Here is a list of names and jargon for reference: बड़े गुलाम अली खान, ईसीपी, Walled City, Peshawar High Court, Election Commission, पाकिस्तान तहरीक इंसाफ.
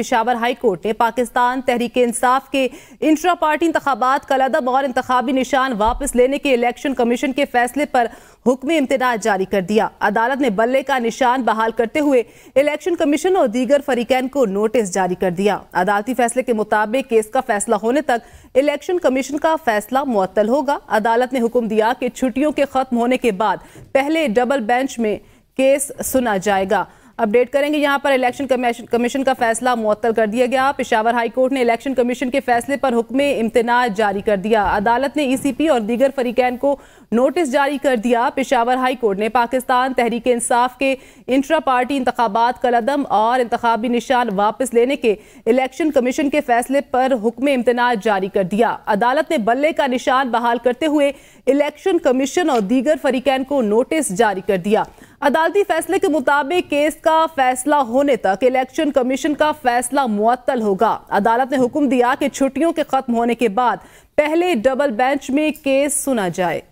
Peshawar high court ने पाकिस्तान तहरीक इंसाफ के intra party इंतखाबात का लदा बगैर इंतखाबी निशान वापस लेने के इलेक्शन कमीशन के फैसले पर हुक्म इम्तना जारी कर दिया। अदालत ने बल्ले का निशान बहाल करते हुए इलेक्शन कमीशन और दीगर फरीकैन को नोटिस जारी कर दिया। अदालती फैसले के मुताबिक केस का फैसला होने तक इलेक्शन कमीशन का फैसला मुअत्तल होगा। अदालत ने हुक्म दिया कि छुट्टियों के खत्म होने के बाद पहले डबल बेंच में केस सुना जाएगा। अपडेट करेंगे यहाँ पर इलेक्शन कमीशन का फैसला मुअत्तल कर दिया गया। पेशावर हाई कोर्ट ने इलेक्शन कमीशन के फैसले पर हुक्म इम्तना जारी कर दिया। अदालत ने ईसीपी और दीगर फरीकैन को नोटिस जारी कर दिया। पेशावर हाई कोर्ट ने पाकिस्तान तहरीक इंसाफ के इंट्रा पार्टी इंतखाबात का कलदम और इंतखाबी निशान वापस लेने के इलेक्शन कमीशन के फैसले पर हुक्म इम्तना जारी कर दिया। अदालत ने बल्ले का निशान बहाल करते हुए इलेक्शन कमीशन और दीगर फरीकैन को नोटिस जारी कर दिया। अदालती फैसले के मुताबिक केस का फैसला होने तक इलेक्शन कमीशन का फैसला मुअत्तल होगा। अदालत ने हुक्म दिया कि छुट्टियों के खत्म होने के बाद पहले डबल बेंच में केस सुना जाए।